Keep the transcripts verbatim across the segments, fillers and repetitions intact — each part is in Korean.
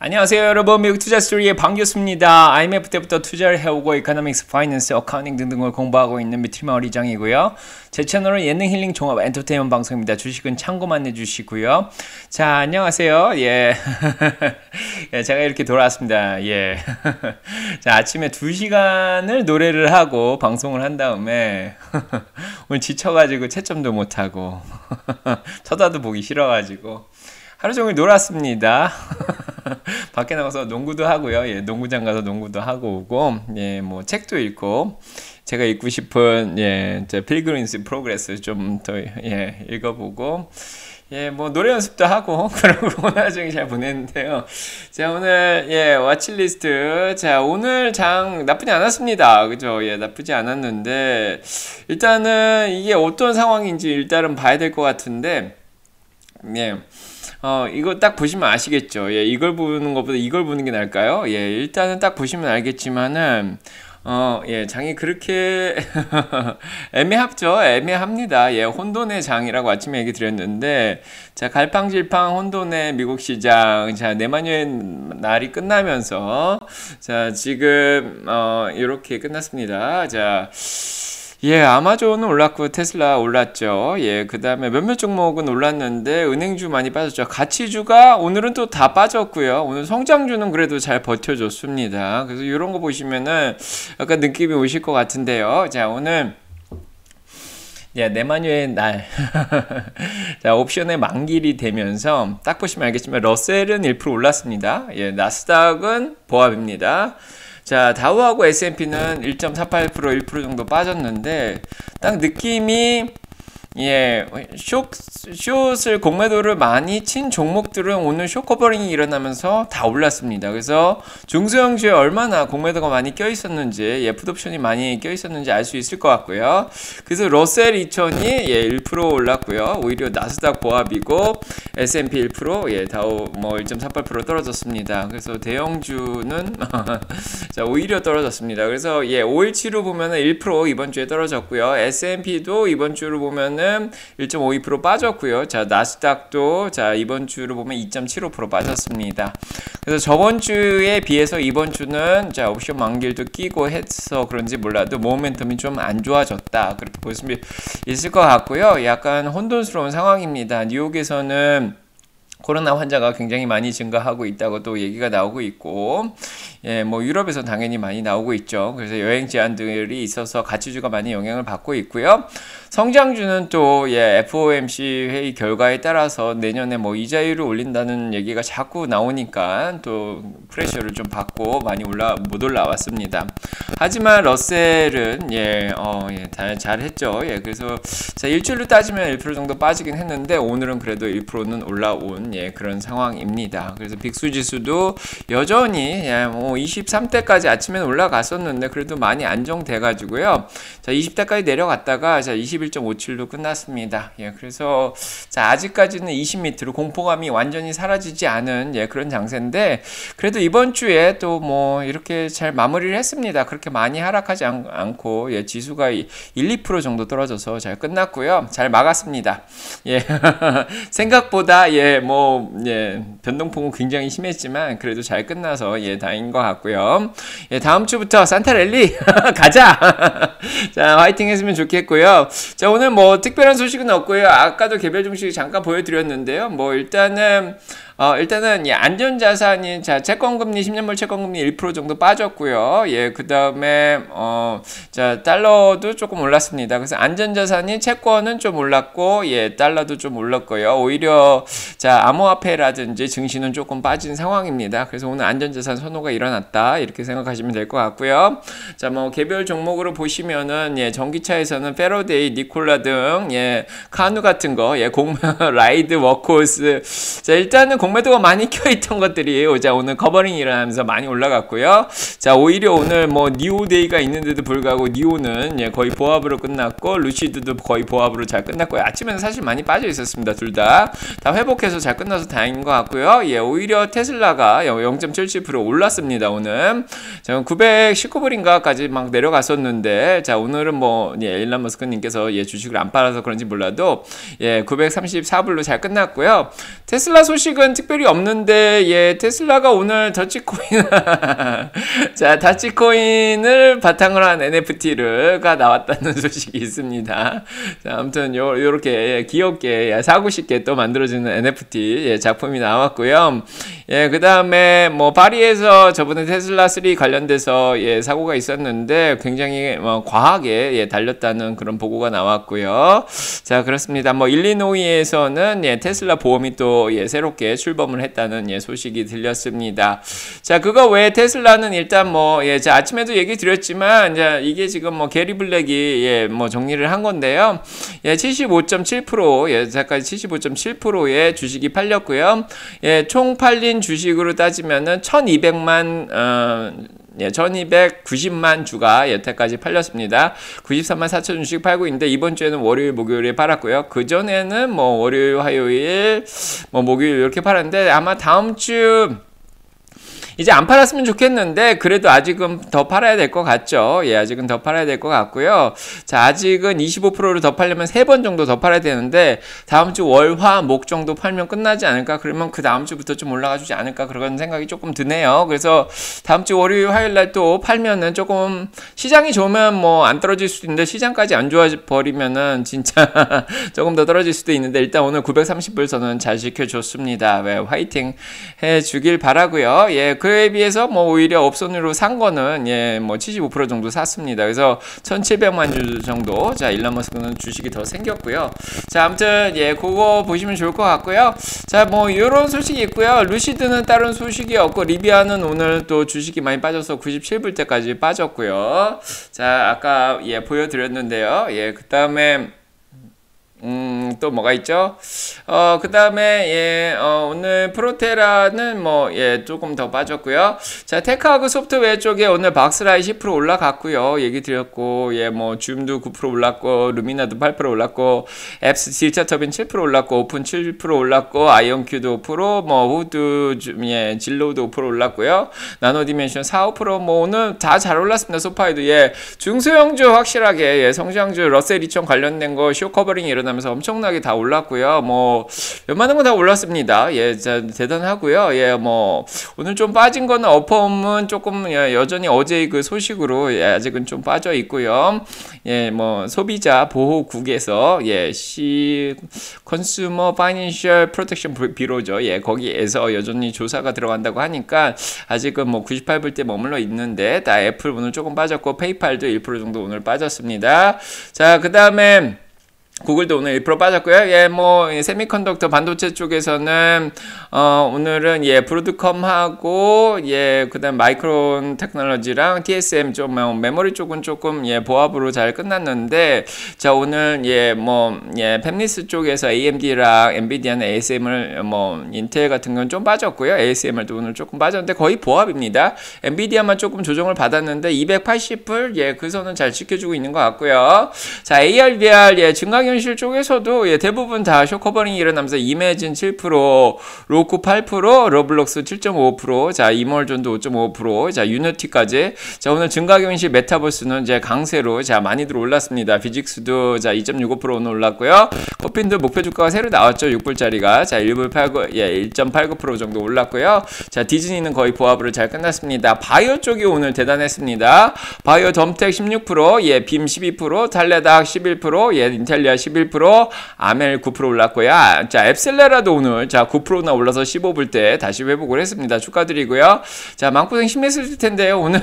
안녕하세요 여러분, 미국 투자 스토리의 반갑습니다. 아이엠에프 때부터 투자를 해오고 이코노믹스, 파이낸스, 어카운팅 등등을 공부하고 있는 미트리마 어리장이고요. 제 채널은 예능 힐링 종합 엔터테인먼트 방송입니다. 주식은 참고만 해주시고요. 자, 안녕하세요. 예, 예 제가 이렇게 돌아왔습니다. 예, 자 아침에 두 시간을 노래를 하고 방송을 한 다음에 오늘 지쳐가지고 채점도 못하고 쳐다도 보기 싫어가지고 하루 종일 놀았습니다. 밖에 나가서 농구도 하고요. 예, 농구장 가서 농구도 하고 오고, 예, 뭐 책도 읽고, 제가 읽고 싶은 예, 이제 필그림스 프로그레스 좀 더 예, 읽어보고, 예, 뭐 노래 연습도 하고 그러고 오늘 중에 잘 보냈는데요. 자, 오늘 예, 워치리스트. 자, 오늘 장 나쁘지 않았습니다. 그죠? 예, 나쁘지 않았는데 일단은 이게 어떤 상황인지 일단은 봐야 될 것 같은데, 예. 어, 이거 딱 보시면 아시겠죠? 예, 이걸 보는 것보다 이걸 보는 게 나을까요? 예, 일단은 딱 보시면 알겠지만은, 어, 예, 장이 그렇게 애매합죠? 애매합니다. 예, 혼돈의 장이라고 아침에 얘기 드렸는데, 자, 갈팡질팡 혼돈의 미국 시장, 자, 네마녀의 날이 끝나면서, 자, 지금, 어, 요렇게 끝났습니다. 자, 예, 아마존은 올랐고 테슬라 올랐죠. 예, 그 다음에 몇몇 종목은 올랐는데 은행주 많이 빠졌죠. 가치주가 오늘은 또 다 빠졌고요. 오늘 성장주는 그래도 잘 버텨줬습니다. 그래서 이런 거 보시면은 약간 느낌이 오실 것 같은데요. 자, 오늘 예, 네마녀의 날. 자, 옵션의 만길이 되면서 딱 보시면 알겠지만 러셀은 일 퍼센트 올랐습니다. 예, 나스닥은 보합입니다. 자, 다우하고 에스앤피는 일 점 사팔 퍼센트 일 퍼센트 정도 빠졌는데 딱 느낌이 예, 숏, 숏을 공매도를 많이 친 종목들은 오늘 숏커버링이 일어나면서 다 올랐습니다. 그래서 중소형주에 얼마나 공매도가 많이 껴있었는지, 예, 풋옵션이 많이 껴있었는지 알 수 있을 것 같고요. 그래서 러셀 이천이 예, 일 퍼센트 올랐고요. 오히려 나스닥 보합이고 에스앤피 일 퍼센트, 예, 다우 뭐 일 점 사팔 퍼센트 떨어졌습니다. 그래서 대형주는 자, 오히려 떨어졌습니다. 그래서 예, 오일치로 보면 일 퍼센트 이번 주에 떨어졌고요. 에스앤피도 이번 주로 보면 일 점 오이 퍼센트 빠졌고요. 자, 나스닥도 자, 이번 주로 보면 이 점 칠오 퍼센트 빠졌습니다. 그래서 저번 주에 비해서 이번 주는 자, 옵션 만길도 끼고 해서 그런지 몰라도 모멘텀이 좀 안 좋아졌다. 그렇게 볼 수 있을 것 같고요. 약간 혼돈스러운 상황입니다. 뉴욕에서는 코로나 환자가 굉장히 많이 증가하고 있다고 또 얘기가 나오고 있고, 예, 뭐 유럽에서 당연히 많이 나오고 있죠. 그래서 여행 제한들이 있어서 가치주가 많이 영향을 받고 있고요. 성장주는 또 예, 에프오엠씨 회의 결과에 따라서 내년에 뭐 이자율을 올린다는 얘기가 자꾸 나오니까 또 프레셔를 좀 받고 많이 올라 못 올라왔습니다. 하지만 러셀은 예, 어, 예, 잘, 잘했죠. 예, 그래서 자, 일주일로 따지면 일 퍼센트 정도 빠지긴 했는데 오늘은 그래도 일 퍼센트는 올라온. 예, 그런 상황입니다. 그래서 빅수지수도 여전히 예, 뭐 이십삼 대까지 아침에 올라갔었는데 그래도 많이 안정돼 가지고요. 자, 이십 대까지 내려갔다가 자, 이십일 점 오칠로 끝났습니다. 예, 그래서 자, 아직까지는 이십 밑으로 공포감이 완전히 사라지지 않은 예, 그런 장세인데 그래도 이번 주에 또 뭐 이렇게 잘 마무리를 했습니다. 그렇게 많이 하락하지 않, 않고 예, 지수가 일, 이 퍼센트 정도 떨어져서 잘 끝났고요. 잘 막았습니다. 예, 생각보다 예, 뭐 예, 변동폭은 굉장히 심했지만 그래도 잘 끝나서 예, 다행인 것 같고요. 예, 다음 주부터 산타 랠리 가자. 자, 화이팅 했으면 좋겠고요. 자, 오늘 뭐 특별한 소식은 없고요. 아까도 개별 종식 잠깐 보여드렸는데요. 뭐 일단은 어, 일단은 예, 안전자산인 자, 채권금리 십 년물 채권금리 일 퍼센트 정도 빠졌고요. 예, 그 다음에 어, 자, 달러도 조금 올랐습니다. 그래서 안전자산인 채권은 좀 올랐고, 예, 달러도 좀 올랐고요. 오히려 자, 암호화폐라든지 증시는 조금 빠진 상황입니다. 그래서 오늘 안전자산 선호가 일어났다, 이렇게 생각하시면 될 것 같고요. 자, 뭐 개별 종목으로 보시면은 예, 전기차에서는 페러데이, 니콜라 등 예, 카누 같은 거, 예, 공 라이드, 워크호스. 자, 일단은 공 공매도가 많이 껴있던 것들이에요. 자, 오늘 커버링이 일어나면서 많이 올라갔고요. 자, 오히려 오늘 뭐 니오데이가 있는데도 불구하고 니오는 예, 거의 보합으로 끝났고 루시드도 거의 보합으로 잘 끝났고요. 아침에는 사실 많이 빠져있었습니다. 둘 다 다 회복해서 잘 끝나서 다행인 것 같고요. 예, 오히려 테슬라가 영 점 칠칠 퍼센트 올랐습니다. 오늘 자, 구백십구 불인가까지 막 내려갔었는데 자, 오늘은 뭐 예, 일론 머스크님께서 예, 주식을 안 팔아서 그런지 몰라도 예, 구백삼십사 불로 잘 끝났고요. 테슬라 소식은 특별히 없는데, 예, 테슬라가 오늘 더치코인, 자, 더치코인을 바탕으로 한 엔에프티가 나왔다는 소식이 있습니다. 자, 아무튼, 요, 요렇게, 예, 귀엽게, 예, 사고 싶게 또 만들어지는 엔에프티, 예, 작품이 나왔고요. 예, 그 다음에, 뭐, 파리에서 저번에 테슬라 쓰리 관련돼서, 예, 사고가 있었는데, 굉장히, 뭐, 과하게, 예, 달렸다는 그런 보고가 나왔고요. 자, 그렇습니다. 뭐, 일리노이에서는, 예, 테슬라 보험이 또, 예, 새롭게 출범을 했다는, 예, 소식이 들렸습니다. 자, 그거 외에 테슬라는 일단 뭐, 예, 자, 아침에도 얘기 드렸지만, 자, 이게 지금 뭐, 게리 블랙이, 예, 뭐, 정리를 한 건데요. 예, 칠십오 점 칠 퍼센트, 예, 자까지 칠십오 점 칠 퍼센트의 주식이 팔렸고요. 예, 총 팔린 주식으로 따지면은 천이백만, 어, 예, 천이백구십만 주가 여태까지 팔렸습니다. 구십삼만 사천 주씩 팔고 있는데, 이번 주에는 월요일, 목요일에 팔았고요. 그전에는 뭐, 월요일, 화요일, 뭐, 목요일 이렇게 팔았는데, 아마 다음 주, 이제 안 팔았으면 좋겠는데, 그래도 아직은 더 팔아야 될 것 같죠. 예, 아직은 더 팔아야 될 것 같고요. 자, 아직은 이십오 퍼센트를 더 팔려면 세 번 정도 더 팔아야 되는데, 다음 주 월, 화, 목 정도 팔면 끝나지 않을까? 그러면 그 다음 주부터 좀 올라가 주지 않을까? 그런 생각이 조금 드네요. 그래서 다음 주 월요일, 화요일 날 또 팔면은 조금 시장이 좋으면 뭐 안 떨어질 수도 있는데, 시장까지 안 좋아져 버리면은 진짜 조금 더 떨어질 수도 있는데, 일단 오늘 구백삼십 불 선은 잘 지켜줬습니다. 네, 화이팅 해 주길 바라고요. 예, 그 그에 비해서 뭐 오히려 업선으로 산 거는, 예, 뭐 칠십오 퍼센트 정도 샀습니다. 그래서 천칠백만 주 정도. 자, 일론 머스크는 주식이 더 생겼고요. 자, 아무튼, 예, 그거 보시면 좋을 것 같고요. 자, 뭐 이런 소식이 있고요. 루시드는 다른 소식이 없고, 리비아는 오늘 또 주식이 많이 빠져서 구십칠 불대까지 빠졌고요. 자, 아까, 예, 보여드렸는데요. 예, 그 다음에 음, 또 뭐가 있죠? 어, 그 다음에, 예, 어, 오늘 프로테라는 뭐, 예, 조금 더 빠졌고요. 자, 테크하고 소프트웨어 쪽에 오늘 박스라이 십 퍼센트 올라갔고요. 얘기 드렸고, 예, 뭐, 줌도 구 퍼센트 올랐고, 루미나도 팔 퍼센트 올랐고, 앱스 디지털터빈 칠 퍼센트 올랐고, 오픈 칠 퍼센트 올랐고, 아이온큐도 오 퍼센트, 뭐, 후드, 예, 진로도 오 퍼센트 올랐고요. 나노 디멘션 사, 오 퍼센트, 뭐, 오늘 다 잘 올랐습니다. 소파에도, 예, 중소형주 확실하게, 예, 성장주, 러셀 이천 관련된 거, 쇼 커버링이 이런 하면서 엄청나게 다 올랐고요. 뭐 웬만한 건 다 올랐습니다. 예, 자, 대단하고요. 예, 뭐 오늘 좀 빠진 거는 어펌은 조금, 예, 여전히 어제의 그 소식으로, 예, 아직은 좀 빠져 있고요. 예, 뭐 소비자 보호국에서, 예, 시 컨슈머 파이낸셜 프로텍션 비로죠. 예, 거기에서 여전히 조사가 들어간다고 하니까 아직은 뭐 구십팔 불대 머물러 있는데, 다 애플 오늘 조금 빠졌고, 페이팔도 일 퍼센트 정도 오늘 빠졌습니다. 자, 그 다음에 구글도 오늘 일 퍼센트 빠졌고요. 예, 뭐 세미컨덕터 반도체 쪽에서는 어, 오늘은, 예, 브로드컴하고, 예, 그다음 마이크론 테크놀로지랑 티에스엠 쪽, 메모리 쪽은 조금, 예, 보합으로 잘 끝났는데, 자, 오늘, 예, 뭐, 예, 팹리스 쪽에서 에이엠디랑 엔비디아는 에이에스엠을, 뭐 인텔 같은 건 좀 빠졌고요. 에이에스엠엘도 오늘 조금 빠졌는데 거의 보합입니다. 엔비디아만 조금 조정을 받았는데 이백팔십 불, 예, 그 선은 잘 지켜주고 있는 것 같고요. 자, 에이알비알, 예, 증강 현실 쪽에서도, 예, 대부분 다 쇼커버링이 일어나면서 이매진 칠 퍼센트, 로쿠 팔 퍼센트, 로블록스 칠 점 오 퍼센트, 자, 이멀존도 오 점 오 퍼센트, 자, 유니티까지. 자, 오늘 증가경실 메타버스는 이제 강세로, 자, 많이들 올랐습니다. 비직스도, 자, 이 점 육오 퍼센트 오늘 올랐고요. 코핀도 목표 주가가 새로 나왔죠. 육 불짜리가. 자, 일 점 팔구, 예, 일 점 팔구 퍼센트 정도 올랐고요. 자, 디즈니는 거의 보합으로 잘 끝났습니다. 바이오 쪽이 오늘 대단했습니다. 바이오 덤텍 십육 퍼센트, 예, 빔 십이 퍼센트, 탈레닥 십일 퍼센트, 예, 인텔리아 십일 퍼센트, 아멜 구 퍼센트 올랐고요. 자, 앱셀레라도 오늘, 자, 구 퍼센트나 올라서 십오 불대 다시 회복을 했습니다. 축하드리고요. 자, 마음고생 심했을 텐데요, 오늘.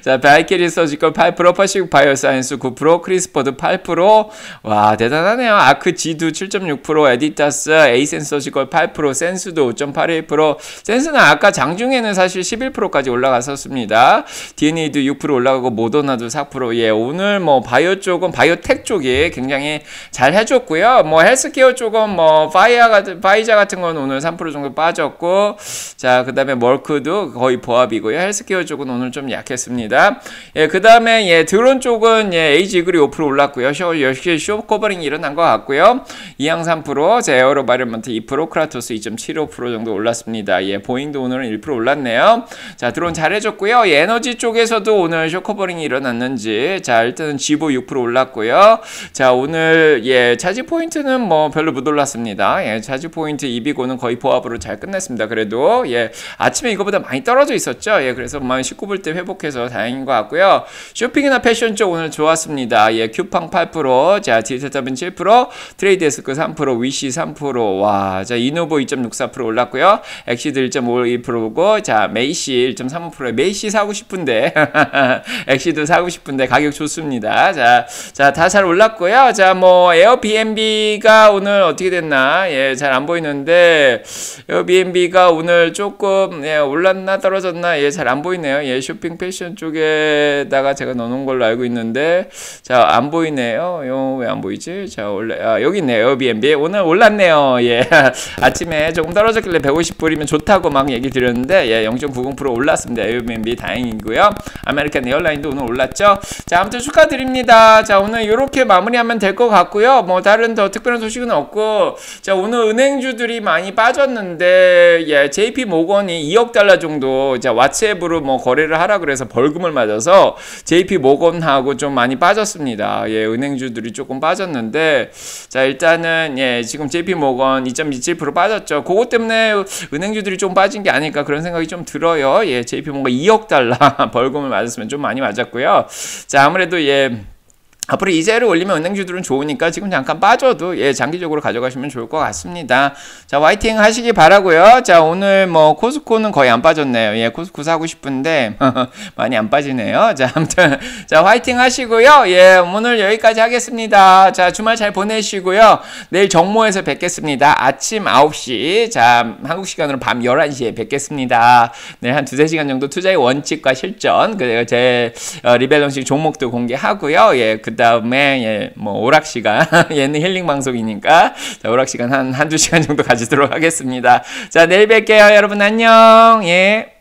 자, 바이케리 서지컬 팔 퍼센트, 파시픽 바이오사이언스 구 퍼센트, 크리스퍼드 팔 퍼센트. 와, 대단하네요. 아크 지도 칠 점 육 퍼센트, 에디타스, 에이센스 서지컬 팔 퍼센트, 센스도 오 점 팔일 퍼센트. 센스는 아까 장중에는 사실 십일 퍼센트까지 올라갔었습니다. 디엔에이도 육 퍼센트 올라가고, 모더나도 사 퍼센트. 예, 오늘 뭐 바이오 쪽은, 바이오텍 쪽이 굉장히 굉장히 잘 해줬고요. 뭐 헬스케어 쪽은 뭐 파이자 같은 파이자 같은 건 오늘 삼 퍼센트 정도 빠졌고, 자, 그 다음에 머크도 거의 보합이고요. 헬스케어 쪽은 오늘 좀 약했습니다. 예, 그 다음에 예, 드론 쪽은 예, 에이지글이 오 퍼센트 올랐고요. 쇼, 역시 쇼 커버링이 일어난 것 같고요. 이항 삼 퍼센트, 제 에어로바이런먼트 이 퍼센트, 크라토스 이 점 칠오 퍼센트 정도 올랐습니다. 예, 보잉도 오늘은 일 퍼센트 올랐네요. 자, 드론 잘해줬고요. 예, 에너지 쪽에서도 오늘 쇼 커버링이 일어났는지, 자, 일단은 지보 육 퍼센트 올랐고요. 자, 오늘 예, 차지 포인트는 뭐 별로 못 올랐습니다. 예, 차지 포인트 이비고는 거의 보합으로 잘 끝냈습니다. 그래도 예, 아침에 이거보다 많이 떨어져 있었죠. 예, 그래서 만 십구 불 때 회복해서 다행인 것 같고요. 쇼핑이나 패션 쪽 오늘 좋았습니다. 예, 쿠팡 팔 퍼센트, 자, 디지털투빈 칠 퍼센트, 트레이드데스크 삼 퍼센트, 위시 삼 퍼센트, 와, 자, 이노보 이 점 육사 퍼센트 올랐고요. 엑시드 일 점 오일 퍼센트고, 자, 메이시 일 점 삼오 퍼센트, 메이시 사고 싶은데, 엑시도 사고 싶은데 가격 좋습니다. 자, 자, 다 잘 올랐고요. 자, 뭐 에어비앤비가 오늘 어떻게 됐나, 예, 잘 안 보이는데 에어비앤비가 오늘 조금 예, 올랐나 떨어졌나, 예, 잘 안 보이네요. 예, 쇼핑 패션 쪽에다가 제가 넣어놓은 걸로 알고 있는데, 자, 안 보이네요. 요, 왜 안 보이지? 자, 원래 아, 여기 있네요. 에어비앤비 오늘 올랐네요. 예, 아침에 조금 떨어졌길래 백오십 불이면 좋다고 막 얘기 드렸는데, 예, 영 점 구공 퍼센트 올랐습니다. 에어비앤비 다행이고요. 아메리칸 에어라인도 오늘 올랐죠. 자, 아무튼 축하드립니다. 자, 오늘 이렇게 마무리하면 될 것 같고요. 뭐 다른 더 특별한 소식은 없고, 자, 오늘 은행주들이 많이 빠졌는데, 예, 제이피 모건이 이억 달러 정도, 자, 왓츠앱으로 뭐 거래를 하라 그래서 벌금을 맞아서 제이피 모건하고 좀 많이 빠졌습니다. 예, 은행주들이 조금 빠졌는데, 자, 일단은 예, 지금 제이피 모건 이 점 이칠 퍼센트 빠졌죠. 그것 때문에 은행주들이 좀 빠진 게 아닐까 그런 생각이 좀 들어요. 예, 제이피 모건 이억 달러 벌금을 맞았으면 좀 많이 맞았고요. 자, 아무래도 예, 앞으로 이자를 올리면 은행주들은 좋으니까 지금 잠깐 빠져도 예, 장기적으로 가져가시면 좋을 것 같습니다. 자, 화이팅 하시기 바라고요. 자, 오늘 뭐 코스코는 거의 안 빠졌네요. 예, 코스코 사고 싶은데 많이 안 빠지네요. 자, 아무튼 자, 화이팅 하시고요. 예, 오늘 여기까지 하겠습니다. 자, 주말 잘 보내시고요. 내일 정모에서 뵙겠습니다. 아침 아홉 시, 자, 한국 시간으로 밤 열한 시에 뵙겠습니다. 네, 한 두세 시간 정도 투자의 원칙과 실전, 그리고 제 어, 리밸런싱 종목도 공개하고요. 예, 그 다음에 예, 뭐 오락 시간 얘는 힐링 방송이니까, 자, 오락 시간 한 한두 시간 정도 가지도록 하겠습니다. 자, 내일 뵐게요. 여러분 안녕. 예.